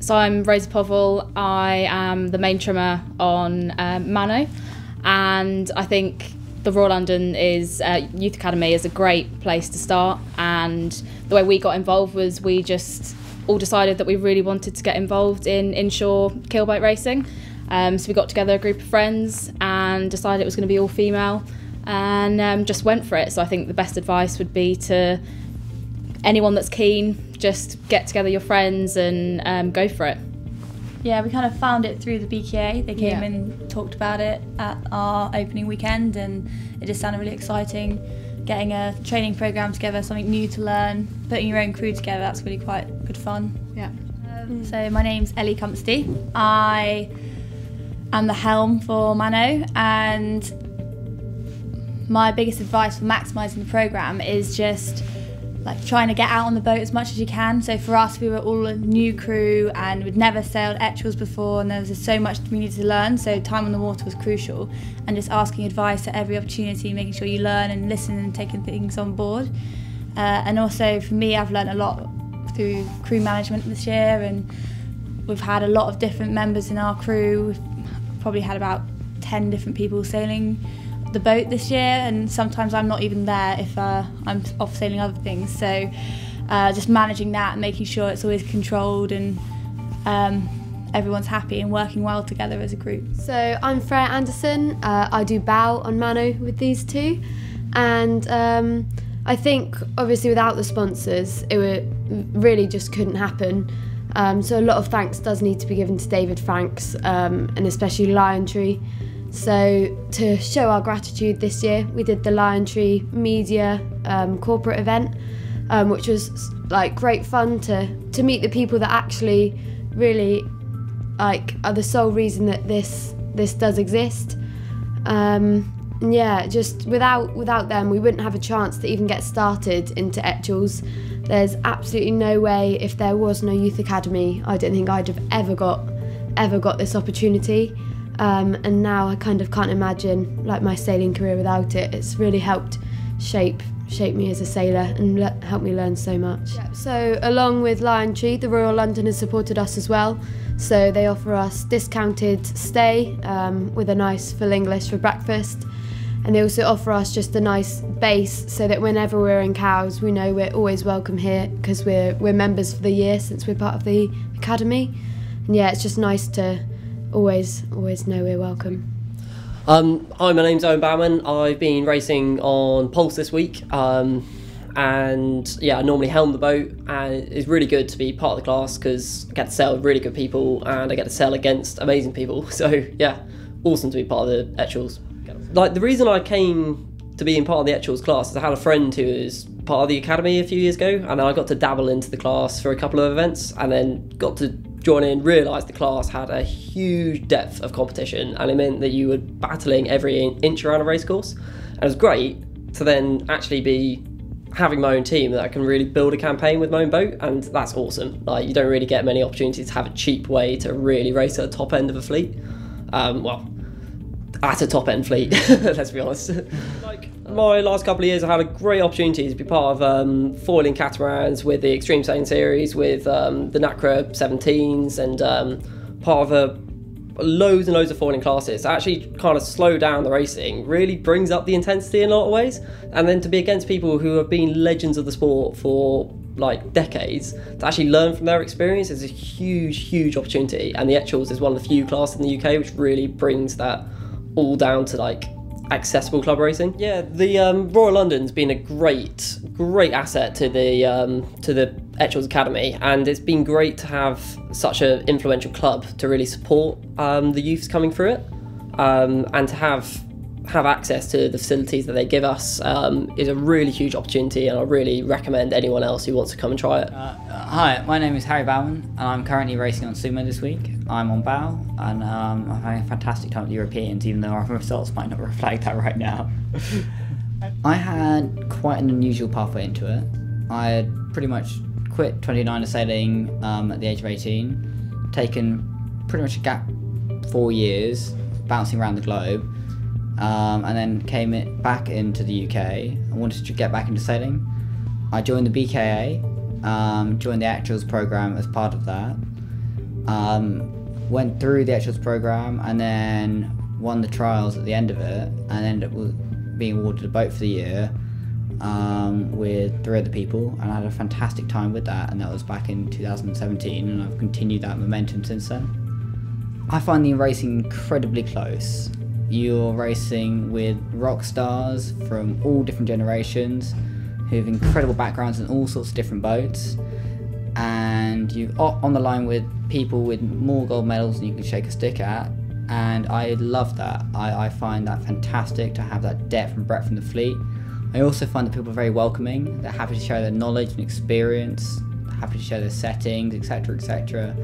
So I'm Rosa Povel, I am the main trimmer on Mano, and I think the Royal London Youth Academy is a great place to start, and the way we got involved was we just all decided that we really wanted to get involved in inshore keelboat racing. So we got together a group of friends and decided it was going to be all female, and just went for it. So I think the best advice would be to anyone that's keen, just get together your friends and go for it. Yeah, we kind of found it through the BKA. They came and talked about it at our opening weekend, and it just sounded really exciting. Getting a training programme together, something new to learn, putting your own crew together, that's really quite good fun. Yeah. So my name's Ellie Cumpstey. I am the helm for Mano, and my biggest advice for maximising the programme is just like trying to get out on the boat as much as you can. So for us, we were all a new crew and we'd never sailed Etchells before, and there was just so much we needed to learn, so time on the water was crucial, and just asking advice at every opportunity, making sure you learn and listen and taking things on board. And also for me, I've learned a lot through crew management this year, and we've had a lot of different members in our crew. We've probably had about 10 different people sailing the boat this year, and sometimes I'm not even there if I'm off sailing other things, so just managing that and making sure it's always controlled and everyone's happy and working well together as a group. So I'm Freya Anderson, I do bow on Mano with these two, and I think obviously without the sponsors it really just couldn't happen, so a lot of thanks does need to be given to David Franks and especially Liontree. So to show our gratitude this year, we did the Liontree media corporate event, which was like great fun to meet the people that actually really like are the sole reason that this does exist. Yeah, just without them we wouldn't have a chance to even get started into Etchells. There's absolutely no way, if there was no youth academy, I don't think I'd have ever got this opportunity. And now I kind of can't imagine like my sailing career without it. It's really helped shape me as a sailor and helped me learn so much. Yeah, so along with Liontree, the Royal London has supported us as well. So they offer us discounted stay with a nice full English for breakfast. And they also offer us just a nice base so that whenever we're in Cowes, we know we're always welcome here, because we're members for the year since we're part of the academy. And yeah, it's just nice to always know we're welcome. Hi, my name's Owen Bowman. I've been racing on Pulse this week, and yeah, I normally helm the boat, and it's really good to be part of the class because I get to sail with really good people and I get to sail against amazing people, so yeah, awesome to be part of the Etchells. Like, the reason I came to being part of the Etchells class is I had a friend who was part of the academy a few years ago, and I got to dabble into the class for a couple of events and then got to join in, realised the class had a huge depth of competition, and it meant that you were battling every inch around a race course, and it was great to then actually be having my own team that I can really build a campaign with my own boat, and that's awesome. Like, you don't really get many opportunities to have a cheap way to really race at the top end of a fleet, well, at a top end fleet, let's be honest. Like, my last couple of years I had a great opportunity to be part of foiling catamarans with the Extreme Sailing Series, with the Nacra 17s, and part of loads and loads of foiling classes. To actually kind of slow down the racing really brings up the intensity in a lot of ways, and then to be against people who have been legends of the sport for like decades, to actually learn from their experience is a huge opportunity, and the Etchells is one of the few classes in the UK which really brings that all down to like accessible club racing. Yeah, the Royal London's been a great asset to the Etchells Academy, and it's been great to have such an influential club to really support the youths coming through it, and to have access to the facilities that they give us is a really huge opportunity, and I really recommend anyone else who wants to come and try it. Hi, my name is Harry Bowen, and I'm currently racing on Sumo this week. I'm on bow, and I'm having a fantastic time at the Europeans, even though our results might not reflect that right now. I had quite an unusual pathway into it. I had pretty much quit 29er sailing at the age of 18, taken pretty much a gap 4 years, bouncing around the globe, and then came back into the UK. I wanted to get back into sailing. I joined the BKA, joined the Etchells programme as part of that, Went through the Etchells program and then won the trials at the end of it, and ended up being awarded a boat for the year with 3 other people, and I had a fantastic time with that, and that was back in 2017, and I've continued that momentum since then. I find the racing incredibly close. You're racing with rock stars from all different generations who have incredible backgrounds in all sorts of different boats, and you're on the line with people with more gold medals than you can shake a stick at, and I love that. I find that fantastic to have that depth and breadth in the fleet. I also find that people are very welcoming. They're happy to share their knowledge and experience, happy to share their settings, etc, etc.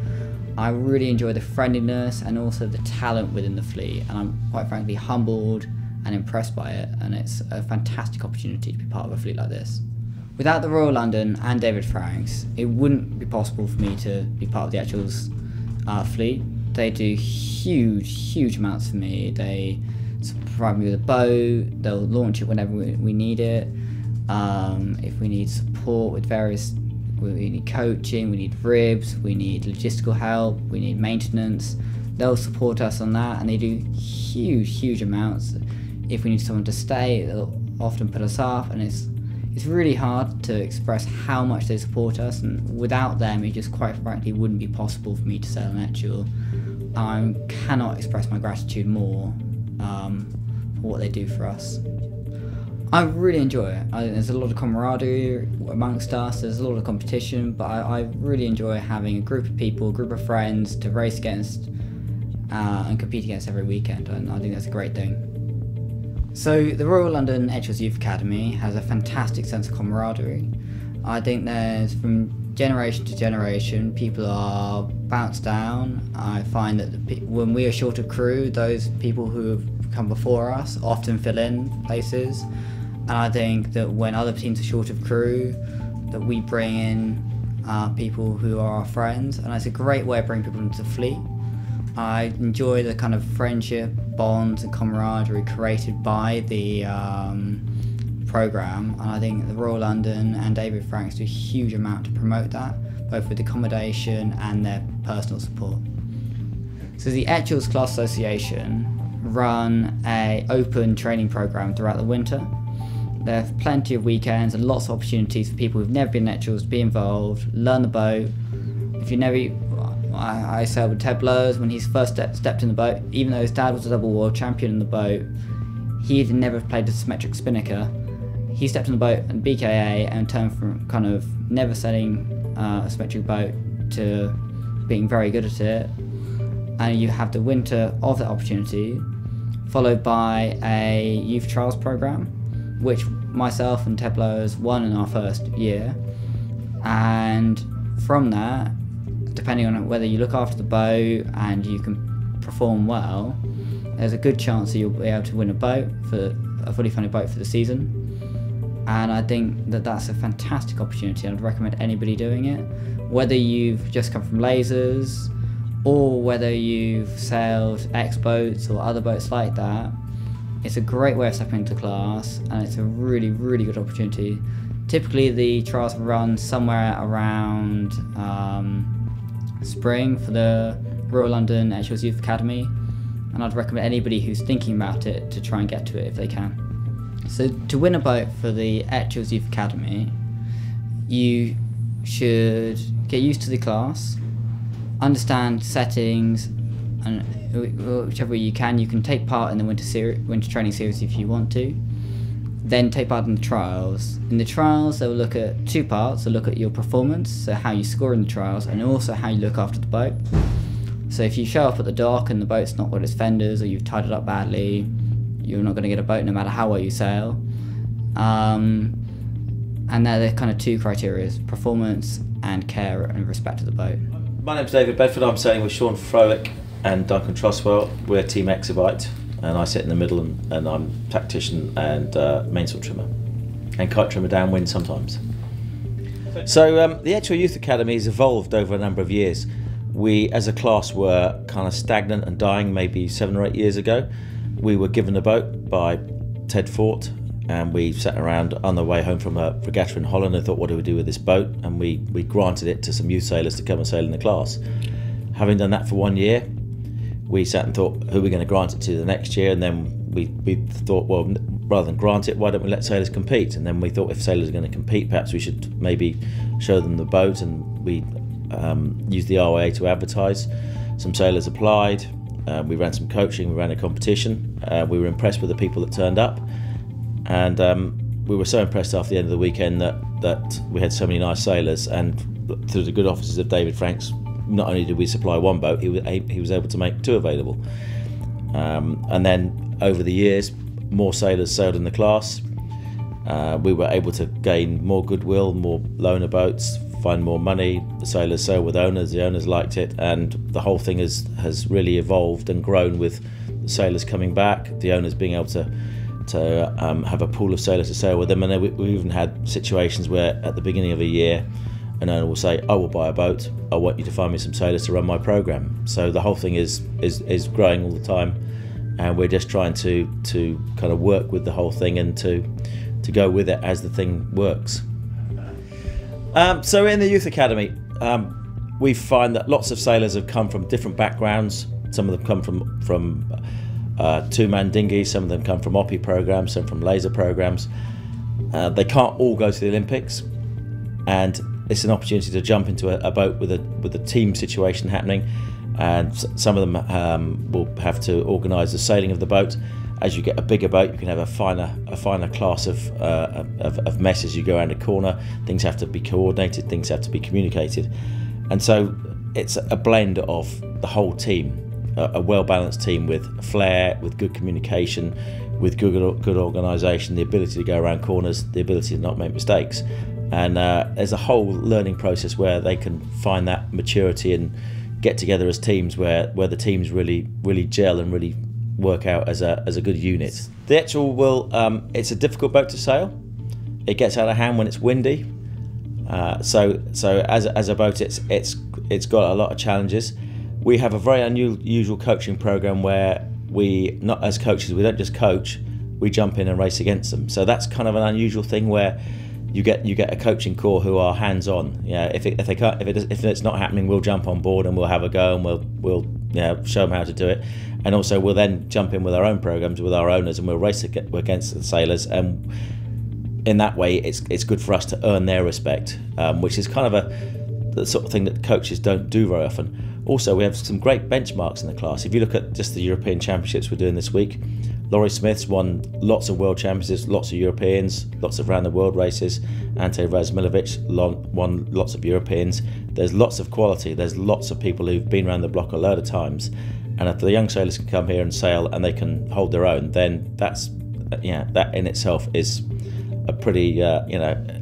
I really enjoy the friendliness and also the talent within the fleet, and I'm quite frankly humbled and impressed by it, and it's a fantastic opportunity to be part of a fleet like this. Without the Royal London and David Franks, it wouldn't be possible for me to be part of the Etchells fleet. They do huge amounts for me. They provide me with a boat, they'll launch it whenever we need it. If we need support with various, we need coaching, we need ribs, we need logistical help, we need maintenance, they'll support us on that, and they do huge amounts. If we need someone to stay, they'll often put us off, and it's really hard to express how much they support us, and without them it just quite frankly wouldn't be possible for me to sail an Etchell. I cannot express my gratitude more for what they do for us. I really enjoy it. There's a lot of camaraderie amongst us, there's a lot of competition, but I really enjoy having a group of people, a group of friends to race against and compete against every weekend, and I think that's a great thing. So the Royal London Etchells Youth Academy has a fantastic sense of camaraderie. I think there's, from generation to generation, people are bounced down. I find that when we are short of crew, those people who have come before us often fill in places. And I think that when other teams are short of crew, that we bring in people who are our friends. And it's a great way of bringing people into the fleet. I enjoy the kind of friendship, bonds and camaraderie created by the programme, and I think the Royal London and David Franks do a huge amount to promote that, both with accommodation and their personal support. So the Etchells Class Association run an open training programme throughout the winter. There are plenty of weekends and lots of opportunities for people who've never been in Etchells to be involved, learn the boat. If you never, I sailed with Ted Blows when he first stepped in the boat. Even though his dad was a double world champion in the boat, he had never played a symmetric spinnaker. He stepped in the boat and BKA and turned from kind of never sailing a symmetric boat to being very good at it. And you have the winter of that opportunity, followed by a youth trials program, which myself and Ted Blows won in our first year. And from that, depending on whether you look after the boat and you can perform well, there's a good chance that you'll be able to win a boat, for a fully funded boat for the season. And I think that that's a fantastic opportunity, and I'd recommend anybody doing it. Whether you've just come from lasers, or whether you've sailed X boats or other boats like that, it's a great way of stepping into class, and it's a really good opportunity. Typically the trials run somewhere around spring for the Royal London Etchells Youth Academy, and I'd recommend anybody who's thinking about it to try and get to it if they can. So to win a boat for the Etchells Youth Academy, you should get used to the class, understand settings, and whichever way you can take part in the winter training series if you want to, then take part in the trials. In the trials, they'll look at 2 parts. They'll look at your performance, so how you score in the trials, and also how you look after the boat. So if you show up at the dock and the boat's not got its fenders, or you've tied it up badly, you're not going to get a boat no matter how well you sail. And they're the kind of 2 criteria: performance and care and respect to the boat. My name's David Bedford. I'm sailing with Sean Froelich and Duncan Trustwell. We're Team Exabyte, and I sit in the middle, and I'm tactician and mainsail trimmer and kite trimmer downwind sometimes. So the Etchells Youth Academy has evolved over a number of years. We as a class were kind of stagnant and dying maybe 7 or 8 years ago. We were given a boat by Ted Fort, and we sat around on the way home from a regatta in Holland and thought, what do we do with this boat? And we granted it to some youth sailors to come and sail in the class. Having done that for 1 year, we sat and thought, who are we going to grant it to the next year? And then we thought, well, rather than grant it, why don't we let sailors compete? And then we thought, if sailors are going to compete, perhaps we should maybe show them the boat, and we used the RYA to advertise. Some sailors applied, we ran some coaching, we ran a competition. We were impressed with the people that turned up, and we were so impressed after the end of the weekend that we had so many nice sailors, and through the good offices of David Franks, not only did we supply one boat, he was able to make two available. And then over the years, more sailors sailed in the class. We were able to gain more goodwill, more loaner boats, find more money. The sailors sailed with owners, the owners liked it, and the whole thing has really evolved and grown with the sailors coming back, the owners being able to have a pool of sailors to sail with them. And we even had situations where at the beginning of a year, an owner will say, I will buy a boat, I want you to find me some sailors to run my program. So the whole thing is growing all the time, and we're just trying to kind of work with the whole thing and to go with it as the thing works. So in the Youth Academy, we find that lots of sailors have come from different backgrounds. Some of them come from two-man dinghies, some of them come from OPI programs, some from laser programs. They can't all go to the Olympics, and it's an opportunity to jump into a boat with a team situation happening, and some of them will have to organise the sailing of the boat. As you get a bigger boat, you can have a finer class of mess as you go around a corner. Things have to be coordinated, things have to be communicated, and so it's a blend of the whole team, a well-balanced team with flair, with good communication, with good organisation, the ability to go around corners, the ability to not make mistakes. And there's a whole learning process where they can find that maturity and get together as teams, where the teams really gel and really work out as a good unit. The Etchell will, it's a difficult boat to sail. It gets out of hand when it's windy. So as a boat, it's got a lot of challenges. We have a very unusual coaching program where we don't just coach, we jump in and race against them. So that's kind of an unusual thing where you get a coaching corps who are hands-on. Yeah, if it's not happening, we'll jump on board and we'll have a go, and we'll show them how to do it. And also we'll then jump in with our own programs, with our owners, and we'll race against the sailors. And in that way, it's good for us to earn their respect, which is kind of the sort of thing that coaches don't do very often. Also, we have some great benchmarks in the class. If you look at just the European Championships we're doing this week, Laurie Smith's won lots of world championships, lots of Europeans, lots of round the world races. Ante Rasmilovic won lots of Europeans. There's lots of quality, there's lots of people who've been around the block a load of times. And if the young sailors can come here and sail and they can hold their own, then that's, yeah, that in itself is a pretty, a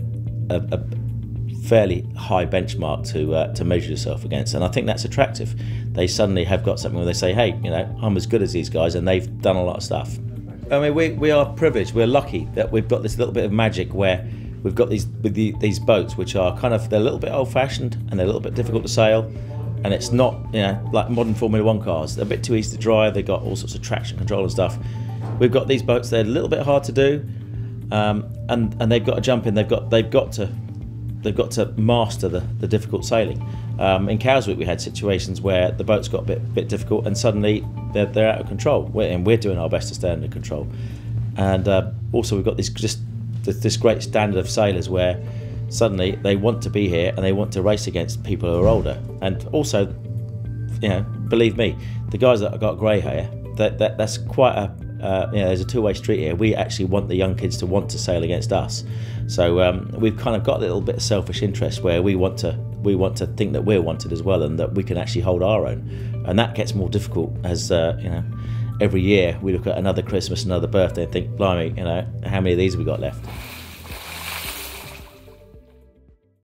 fairly high benchmark to measure yourself against, and I think that's attractive. They suddenly have got something where they say, hey, I'm as good as these guys, and they've done a lot of stuff. I mean, we are privileged, we're lucky that we've got this little bit of magic where we've got these boats which are kind of, they're a little bit old-fashioned and they're a little bit difficult to sail, and it's not, like modern Formula One cars. They're a bit too easy to drive, they've got all sorts of traction control and stuff. We've got these boats, they're a little bit hard to do, and they've got to jump in, they've got to master the difficult sailing. In Cowswick we had situations where the boats got a bit difficult and suddenly they're out of control, and we're doing our best to stay under control. And also we've got this great standard of sailors where suddenly they want to be here and they want to race against people who are older. And also, believe me, the guys that have got grey hair, that's quite a, there's a two-way street here. We actually want the young kids to want to sail against us. So we've kind of got a little bit of selfish interest where we want to think that we're wanted as well, and that we can actually hold our own. And that gets more difficult as every year we look at another Christmas, another birthday, and think, blimey, how many of these have we got left?